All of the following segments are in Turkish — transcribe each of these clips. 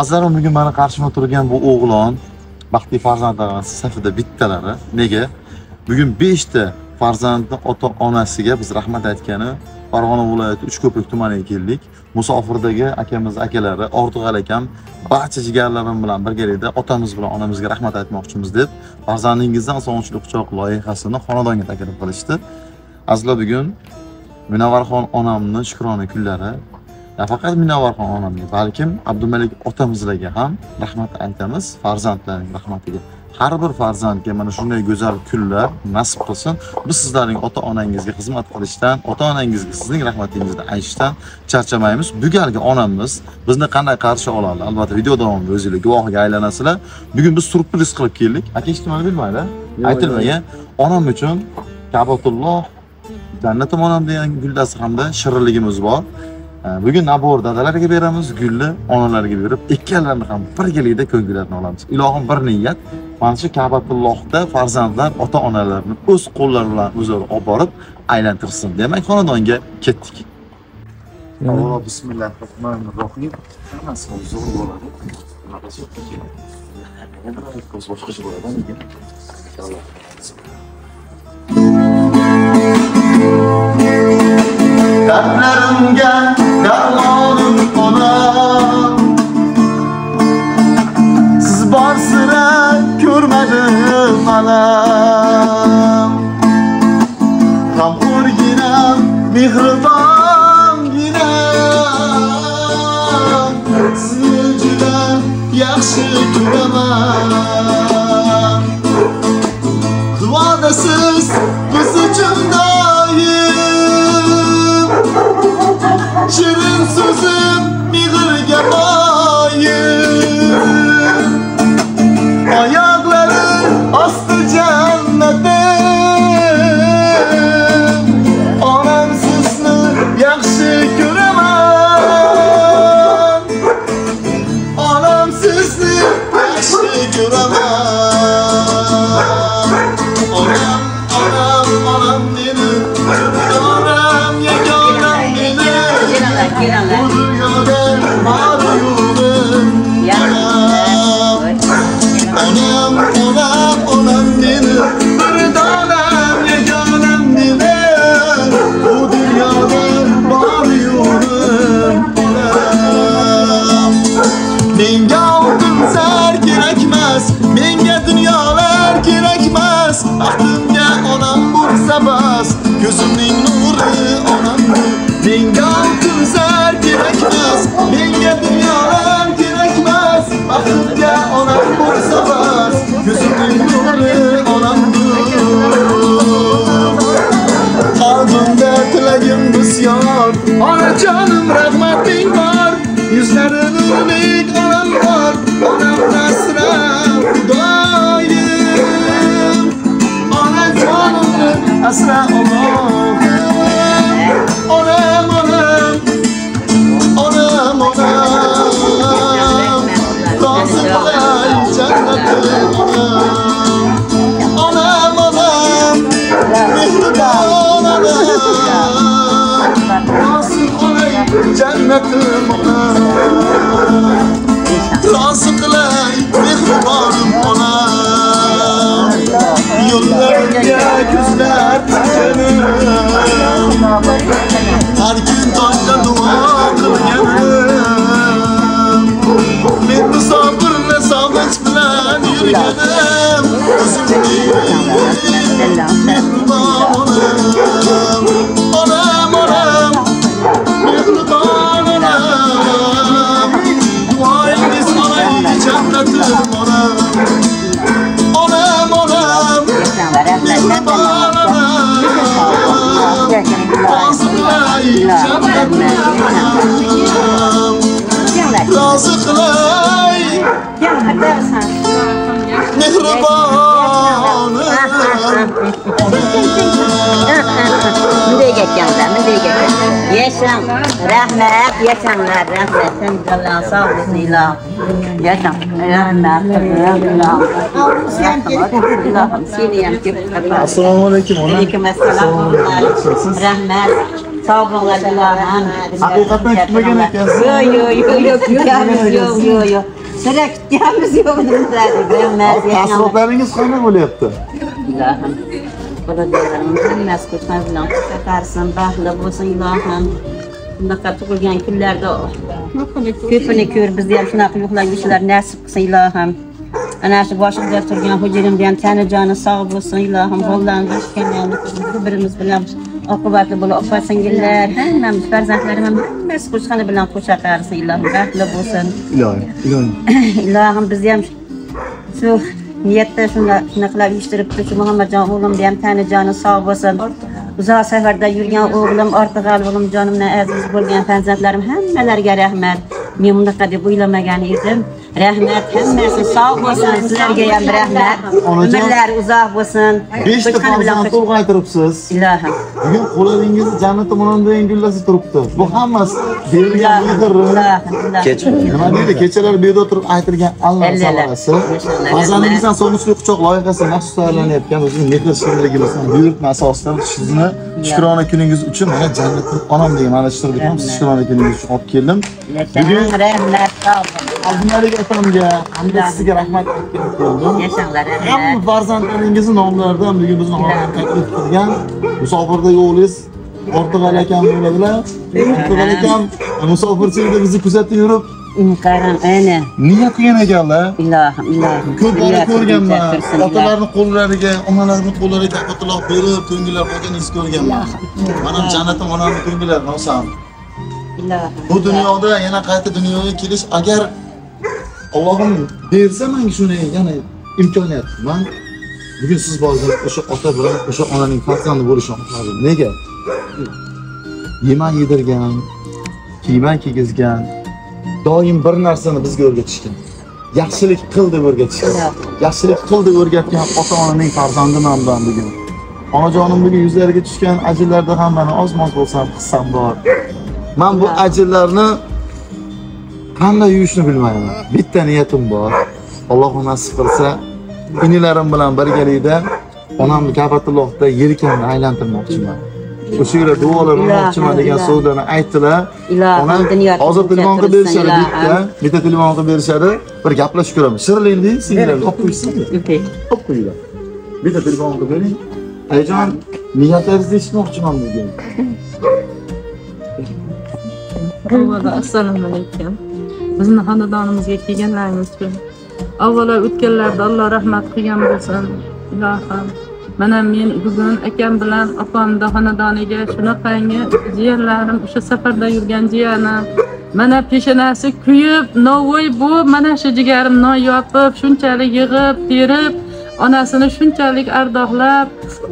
Azlarım bugün bana karşıma turgan bu oğlan, baxtli farzandlarimiz safida bittalari. Nega? Bugün 5ta farzandni ota-onasiga biz rahmat aytgani Farg'ona viloyati Uchko'prik tumaniga keldik. Musofirdagi akamiz, akalari, Ortig'al akam, barcha jigarlarim bilan birgalikda otamiz bilan onamizga rahmat aytmoqchimiz deb farzandingizdan sog'inchli quchoq loyihasini xonadonga taklif qilishdi. Azizlar bugün Munavvarxon onamning shukrona kunlari. Nafaqat Munavvarxon onamga, balkim Abdumalik otamizlarga ham rahmat aytamiz, farzandlarning rahmatiga. Har bir farzandga mana shunday go'zal kunlar nasib qilsin. Biz sizlarning ota-onangizga xizmat qilishdan, ota-onangizga sizning rahmatingizni aytishdan charchamaymiz. Bugungi onamiz bizni qanday qarshi oladi? Albatta video davomida o'zingizlar guvohiga aylanasizlar. Bugun biz surpriz qilib keldik. Aka eshitmani bilmaylar. Aytilmagan onam uchun Kabatulloh jannat onam degan guldasi hamda shirinligimiz bor. Bugün nabor dadalarga beramiz, gulni onalarga berib, ikkalarni ham birgalikda ko'ngillarni olamiz. Ilohim bir niyat, mana shu Kabatullohda farzandlar ota-onalarini o'z qo'llari bilan o'zaro olib borib aylantirsin. Demak, xonadonga ketdik. Alloh bismillahirrohmanirrohim. Hammasi zo'r bo'ladi. Tatlarımga darmanım ona, siz bar sıra görmedim anam. Kamur yine, mihriban yine, sizi cüden yakşı göremem. Duadasız kızıcımda şirin sözüm miğir yapayım, ayakların astı cennetim. Anam sizni yakşı göremem, anam sizni yakşı göremem. Anam, anam, anam benim, anam yeganam benim. Bu dünyada mağdurum anam, anam, anam, anam benim, bir tanem yeganem benim. Bu dünyada mağdurum anam. Menga oltinlar gerekmez, menga dünyalar gerekmez. Aklımga onam bursa bas, gözümün nuru onamdır. Menga oltinlar gerekmez, menga dünyalar gerekmez. Baxtga onam bo'lsa bas, ko'zimning nuri onamdir. Qalbimda tilagim bisyor, onajonim rahmating bor. Yuzlari nurlik onam bor, onam asrab Xudoyim. Onajonimni asra Allohim. Anam, anam, anam, anam, lazım olay cennetim anam. Anam, anam, mihriban anam, lazım olay cennetim anam. Lazım olay mihribanım anam, yollarga gözler tikenim. Her gün taşla dua kılgenim, ben misafirle sağlıç bilen yürgenim. Özüm değil, mihriban onam, onam, onam, mihriban onam. Duayimiz anayı cennetim onam, onam, onam, mihriban onam. Razı kılay mihribanım. Yaşam rahmet, yaşamlar rahmet. Sen Allah'ın sağ olsun ilah. Yaşam rahmet, ilah. Assalamu alaikum. Aleyküm assalam. Rahmet. Sağ olun Allah'a emanet. Hakikaten kime gerek yazsın? Yok. Sıra kütleyemiz yok. Tasrifleriniz kaynak öyle yaptı. İlahım. Bana diyorum. Bilmez koçtan filan. Takarsın, bağlı olsun ilahım. Bunda katılırken küllerde o. Köpünü kör biz diyelim. Şuna kılıklar kişiler nasip kısın ilahım. Anası başım dert durgan hocam diyen tane canı sağ olsun ilahım. Vallahi başken yani birimiz bilen akıbatlı bulu akıbatsıngiller. Hemen ferzantlarım hemen nasıl koşkanı bilen koşakarsın ilahım. Rahatlı olsun. İlahım. İlahım biz diyelim şu niyette şuna kılıklar iştirip şu Muhammed Can oğlum diyen tane canı sağ olsun. Uzağa seferde yürüyen oğlum, artık oğlum, canımla aziz bulgen fenzatlarım, hemmelerge rahmet. Memnunlukla bir buyulamagan edim. Rahmet, hemmesi sağ olsun, sizlerge yem rahmet. Ömürler uzak olsun. 5 defa zanatı uğaytırıpsız. İlahım. Bugün koladeniz cenneti monandayin güllesi turuptu. Bu hamas devriyen yıkırır. İlahım. Keçeler büyüde oturup aytırgen Allah'ın savarası. Azanımızdan sonuçlu kucak layıkası mahsus ayarlarını yapken, nefes şimdilikimizden büyürtme asaslarını sizni Şükrona gününüz için bana cennet anam diyeyim araştırdık ama siz Şükrona gününüz için hop geldim. Bugün Abdülmelik Atam'ga hamda sizge rahmet teklif oldum. Hem farzandlaringizin nomlaridan bugün bizni olamdan teklif qilgan musofirda yo'liz Ortiqalakan bo'ladilar. Ortiqalakan musofirchilikda bizni kuzatib yurib qaram ana. Niye qilgan ekanlar? İlahım. Ko'plar ko'rganman. Otalarning qo'llariga, onalarning qo'llariga taqatloq berib, ko'ngillar bo'lganingiz ko'rganman. Manam jannatim, onamning ko'ngillari nosam. İlahım. Bu dunyoda yana qayta dunyoga kelish agar Allohim bersa menga shuni yana imkoniyat. Men bugün siz bo'lgan o'sha ota bilan o'sha onaning farzandi bo'lishni xohladim. Nega? Yeman yedirgan, kiyman kiygizgan doim bir narsani bizga o'rgatishgan. Yaxshilik qil deb o'rgatishgan. Yaxshilik qil deb o'rgatgan ota-onaning farzandiman ben bugün. Onajonim bugün yuzlariga tushgan ajrlarda ham meni ozmoz bo'lsam qissam bor. Men bu ajrlarni qanday yuvishni bilmayman. Bitta niyatim bor. Alloh nasib qilsa, inilarim bilan birgalikda onamni Ka'batullohda yelkamni aylantirmoqchiman. O'shalar duolarni ochma degan so'zlarni aytdilar. Onam hozir telefon qilib berishadi, bitta telefon qilib berishadi. Bir gaplashib ko'ramiz. Shirinlikni singlarni olib qo'ysizmi? Olib qo'yinglar. Bitta telefon qilib bering. Ayjon, niyatlaringizni eshitmoqchiman bugun. Assalomu alaykum. Bizni xonadonimizga kelganlaringiz uchun avvalo o'tganlarda Alloh rahmat qilgan bo'lsin. Ilohim. Mana men bugun akam bilan opamni xonadoniga shunaqangi jiyanlarim, o'sha safarda yurgan jiyanim. Mana peshanasi kuyib, novoy bu mana shu jigarim non yopib, shunchalik yig'ib, terib, onasini shunchalik ardoqlab,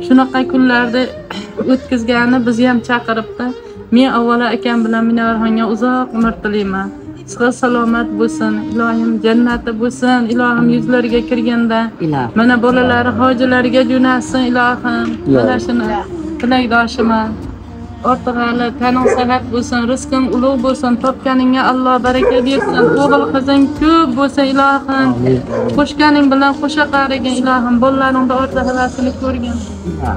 shunaqa kunlarda o'tkizgani bizni ham chaqiribdi. Men avvalo akam bilan Minorxonga uzoq umr tilayman. Sog' salomat bo'lsin, ilohim jannati bo'lsin, ilohim yuzlariga kirganda mana bolalari hojilarga jo'natsin, ilohim. Mana shuni tilakdoshiman. Ortig'ali tanong salat bo'lsin, rizqing ulug' bo'lsin, topganingga Alloh baraka bersin, o'g'il qizing ko'p bo'lsin, ilohim. Qo'shganing bilan qo'sha qaragin, ilohim, bolalaringda ortig'alisini ko'rgin.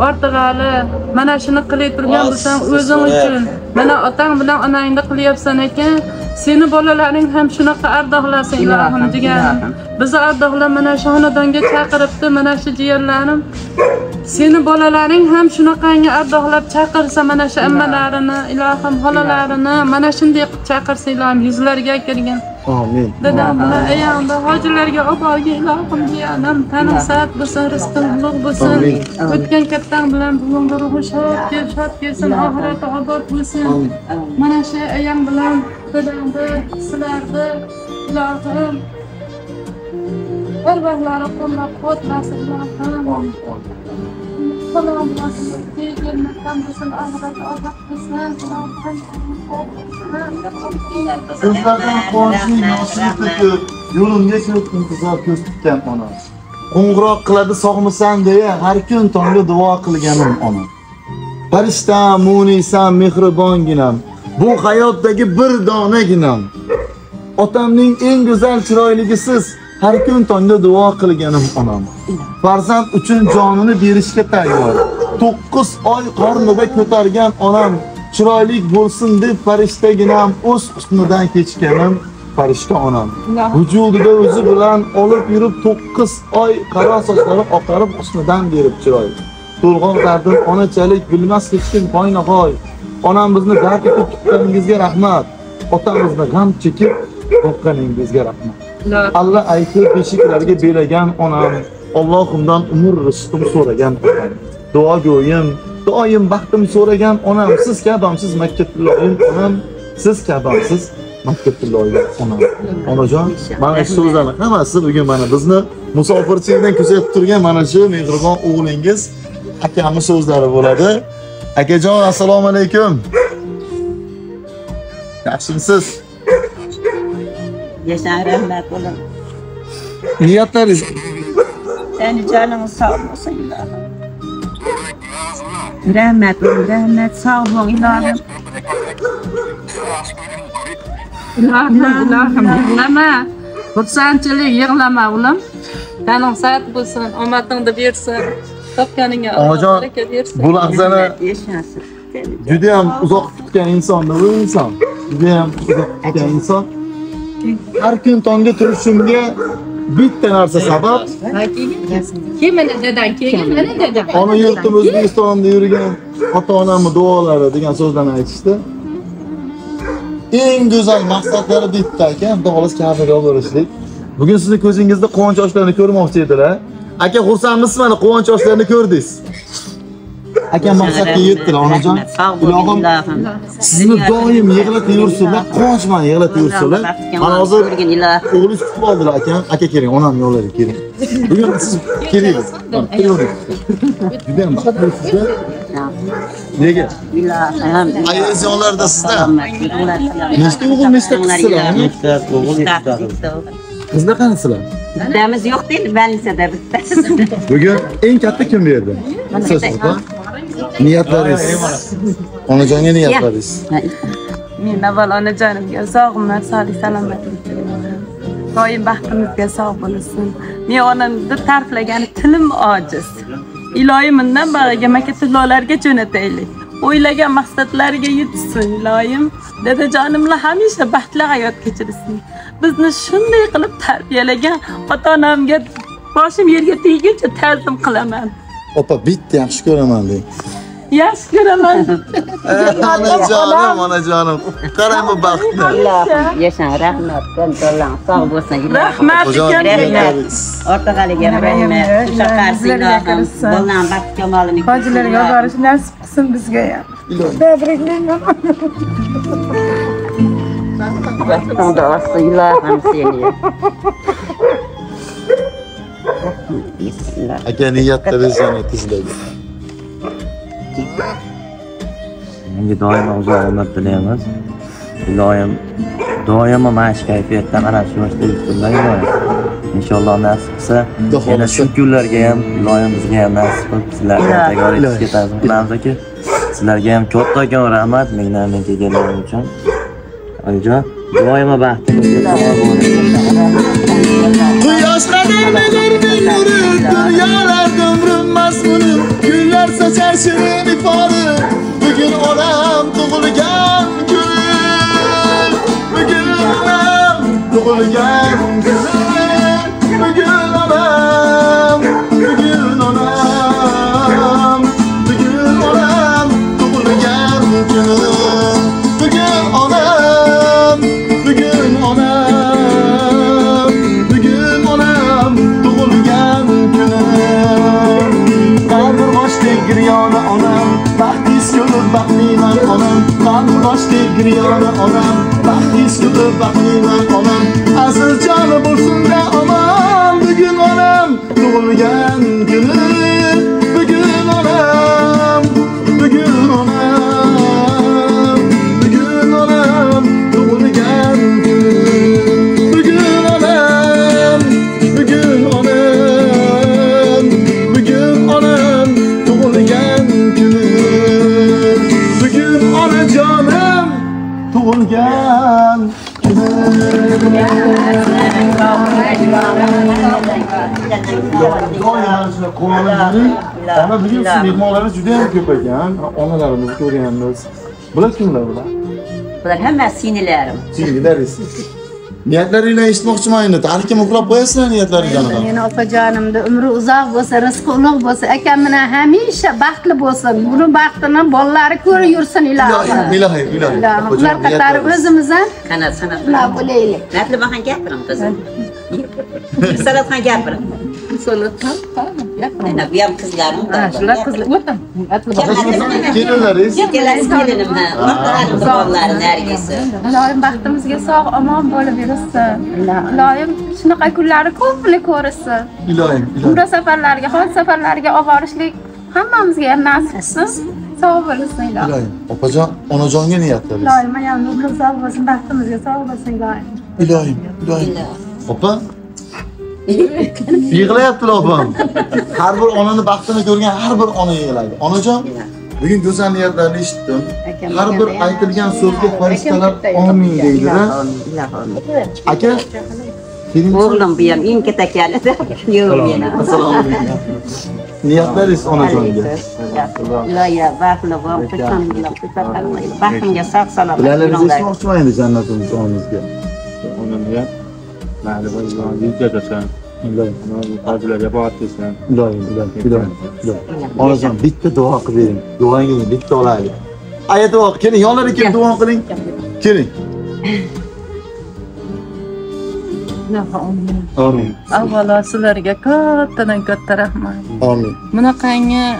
Ortig'ali mana shuni qilib turgan bo'lsam o'zing uchun, mana otang bilan onangni qilyapsan ekan. Seni bolalaring ham shunaqa ardoqlasin ilohim deganim. Bizni ardoqlab mana shu xonadonga chaqiribdi, mana shu jiyanlarim. Seni bolalaring ham shunaqangi ardoqlab chaqirsa, mana shu ammalarini, ilohim, xolalarini mana shunday qilib chaqirsa, ilohim yuzlariga kirgin. Amin. Dadam bilan ayamda hojilarga olib borgin ilohim deganim. Tanim sa'at bo'lsin, rizqing ulug' bo'lsin. O'tgan kattang bilan bugungi ruhi shod kelsin, oxirati obod bo'lsin. Mana shu ayam bilan Kıdımdı, kısılardı, ilahım. Elbağları kolla kodlasın ilahım. Kulağım nasıl diye gelmekten bizim ahireti Allah kısın. Kızlardan konuşun, nasıl yolun geçirttin kızlar köstükken ona. Kongrak kıladı soğmuşsan diye her gün tonlu dua kılgenim ona. Barışta, munisa, mihribon ginem. Bu hayattaki bir dona ginam. Otamning en güzel chiroyligisiz her kun tongda duo qilganim onam. Farzand uchun jonini berishga tayyor. 9 oy qornida ko'targan onam chiroyli bo'lsin deb farishtagina o'z husnidan kechganim farishta onam. Vujudida o'zi bilan olib yurib 9 oy qora sochlari oqarib husnidan berib chiroyli. To'lg'onlardan onachalik bilmas hech kim qo'ynoqoy. Onam bizni dard etib tutganingizga rahmat. Otamizni g'am chekib boqqaningizga rahmat. Allah aytib beshiklarga belagan onam, Allohimdan umr rizqim so'ragan onam. Duo go'yim, doim baxtim so'ragan onam, siz kabamsiz maktabdullohim onam, siz kabamsiz maktabdullohim onam. Onajon, mana shu so'zlarni hammasi bugun mana bizni musofirchilikdan kuzatib turgan mana shu mehribon o'g'lingiz akamning so'zlari bo'ladi. Akajon, assalomu alaykum. Yaxshimisiz? Yasha rahmat bo'ling. Niyatlaringiz? Seni joningiz sog' bo'lsin, ilohim. Rahmat bo'ling, rahmat, sog' bo'ling, ilohim. Ilohim, yig'lama. Xursandchilik yig'lama, o'g'lim. Taning sog' bo'lsin, omadingni bersin. Topganinga Alloh barakat bersin. Bu lahzani yashasin. Juda ham uzoq kutgan insonda bu inson. Juda ham uzoq kutgan inson. Har kun tongda turishimga bitta narsa sabab. Kim mana dadam kelgan, mana dadam. Ona yurtim O'zbekistonda yurgan ota-onamning duolari degan so'zlarni aytishdi. Eng go'zal maqsadlari bitta ekan, xolos kabiga bo'lishlik. Bugün sizning ko'zingizda quvonch ochlarni ko'rmoqchi edilar. Aka xursandmisiz mana quvonch yoshlarini ko'rdingiz. Aka maqsadga yetdilar onajon. Ilohim sizni doim yig'latib yursinlar, quvonch bilan yig'latib yursinlar. Mana hozir o'g'lingiz kutib oldilar aka. Aka keling, onam yo'llariga keling. Bugun siz kelingiz. Juda ham baxtlisizlar. Nega? Ayollar yonlarida sizda. Nechta o'g'il, nechta qizlar? Nechta o'g'il, nechta qiz? Kızlar kansılar? Bittemiz yok değil, ben lisede bittesiz. Bugün en katta kim verdi? Sözsüzde. Niyetleriniz. Onacan ne niyetleriniz? Benim evvel onacanım gel, sağımlar, salih selamet. Doyum baktığımızda sağ olasın. Ben onun bir tarifleyen tilim aciz. İlohimden bana yemek tilolarga cöneteylik. O'ylagan maqsadlarga yetsin, ilohim. Dadajonimla hamisha baxtli hayot kechirsin. Bizni shunday qilib tarbiyalagan ota-onamga boshim yerga tegguncha ta'zim qilaman. Opa, bitta yaxshi ko'raman deng. Yaxshi ko'raman. Onajonim, onajonim. Qarang bu baxtni. Yashang, rahmat, ko'ndalang, sog' bo'lsang. Rahmat, rahmat. Ortog'aliga rahmat. Shaqarsinlar, bolam baxt kamolini. Hojilarga borish nasib sen bizga ya. Tebrikler. Baştan da asıyla hem seni. Aka niyatlarınız zannet izleyin. Menga doim uzoq umr tilaymiz. Doim mana shu kayfiyatdan ana shu yoshda yurtinglar. İnşallah nasip qilsa, yana shu kunlarga ham, ilohimizga ham nasib qilib sizlarga tag'or etishga ta'minlaymiz aka. Sizlarga ham katta rahmat mendan kelganingiz uchun. Oyijon, doimo baxtingizga sog' bo'ling. Quyoshlarning nurida yurib, dunyolar umrim mazmuni, kunlar sochar shirin ifori. Bugun onam tug'ilgan kuni. Bugun onam tug'ilgan kuni. Griyona onam, baxtis kutib baxtliman onam, asl joni bo'lsin da onam, bugun onam tug'ilgan kuni, bugun onam, bugun onam, bugun onam tug'ilgan kuni, bugun onam, bugun onam, bugun onam tug'ilgan kuni, bugun onajonim tug'ilgan kuni. Ana bugun mehmonlarimiz juda ham ko'p ekan. Onalarimizni ko'rganmiz. Bular kimler bular? Bular hemen sinirlerim. Sinirlerisin. Niyetleriyle işitmokçum aynı. Tarihimi uklap koyasın niyetleriyle. Yani opacanım da ömrü uzak olsa, rızkı uluk olsa, ekemine hemişe bahtlı olsun. Bunun bahtını bolları körü yürüsün ilahı. İlahi. Bunlar katarı özümüzden. Kanat sanat. Ulan bu leyli. Netli bakın gel buram kızım. Sanatkan gel buram. Sanatkan? Tamam. Ana biyam kızlarım da. Şular kızlar o'tam. Atlı baqlar. Kelinlariz. Kelinlarimni, otlarimiz bolalar nargisi. Ilohim baxtimizga sog' omon bo'lib yurasin. Ilohim shunaqa kunlari ko'pni ko'rasin. Ilohim. Umra safarlariga, haj safarlariga oborishlik hammamizga nasib qilsin. Sog' bo'lsin ilohim. Ilohim. Opajon, onajonga niyat qilamiz. Ilohim, ham umr sog' bo'lsin, baxtimizga sog' bo'lsin ilohim. Ilohim. Ilohim. Opa yig'layapti opam. Har bir onani baxtini ko'rgan har bir ona yig'laydi. Onajon, bugün go'zal niyatlarni eshitdim. Har bir aytilgan so'zga farishtalar amin deydilar. Aka, o'g'lim bu ham eng ketakalida. Yo'q meni. Assalomu alaykum. Niyatlaringiz onajonga. Iloya, baxtli bo'lib, xursandlik, xursandlik. Baxtimga sog' salomat bo'linglar. Sizlarni o'qitmaydi jannatimiz onamizga. Onamga ma'lum bo'lgan İlahi, abiler yapar atıyorsan. İlahi. Anacığım bitti dua kılayım. Dua edin, bitti olaydı. Ayet dua kılın, yanları kim dua kılın? Kılın. Amin. Avvala sizlerge kattadan katta rahmat. Amin. Buna kayna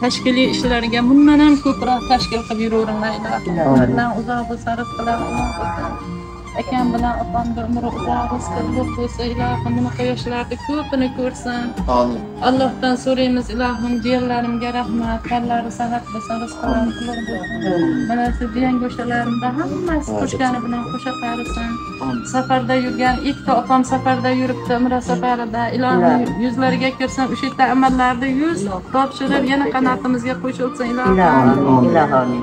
teşkili işlerge bunmadan köprah teşkil kabir uğruna ilah. Allah'ın uzağı sarıf kılar. Ekan bilan opamga umri uzoq bo'lsin, bo'lsa ilohim buni qo'yishlarda ko'pini ko'rsin. Amin. Allohdan so'raymiz, ilohim jiyanlarimga rahmat, tanlari sahat bo'lsin, rizqlarini qulur bo'lsin. Mana shu jiyan go'shtlarimda hammasi qo'shgani bilan qo'sha qarisin. Safarda yurgan ikkita opam safarda yuribdi, umra safarida. Ilohim yuzlariga kirsin, o'sha yerda amallarda yuz topshirib, yana qanatimizga qo'shilsin ilohim. Ilohim.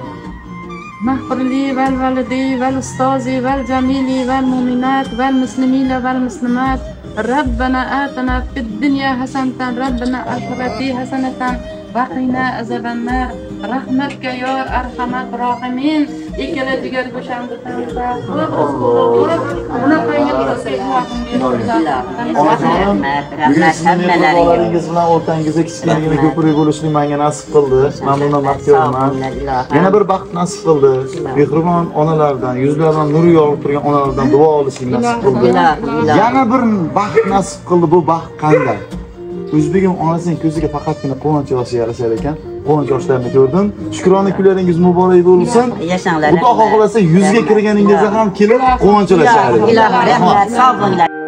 محفلي والوالدي والأستاذي والجميلي والمؤمنات والمسلمين والمسلمات ربنا آتنا في الدنيا حسنة ربنا آخرتي حسنة وقنا عذاب النار رحمتك يا أرحم الراحمين ikkala jigar go'sham bitimizda yana bir baxt nasib qildi. Mehribon onalardan, yuzlaridan nur yog'ib turgan onalardan duo olishing nasib qildi. Yana bir baxt nasib qildi. Bu baxt qanday? O'zbegim onasining ko'ziga faqatgina quvonch yoshi yarashar ekan. 10 yoshlarni ko'rdim. Shukrona kunlaringiz muborak bo'lsin. Yashanglar. Xudo xohlasa 100 ga kirganingizda ham kelib quvonchlasharlar. Ilohim rahmat, sog' bo'linglar.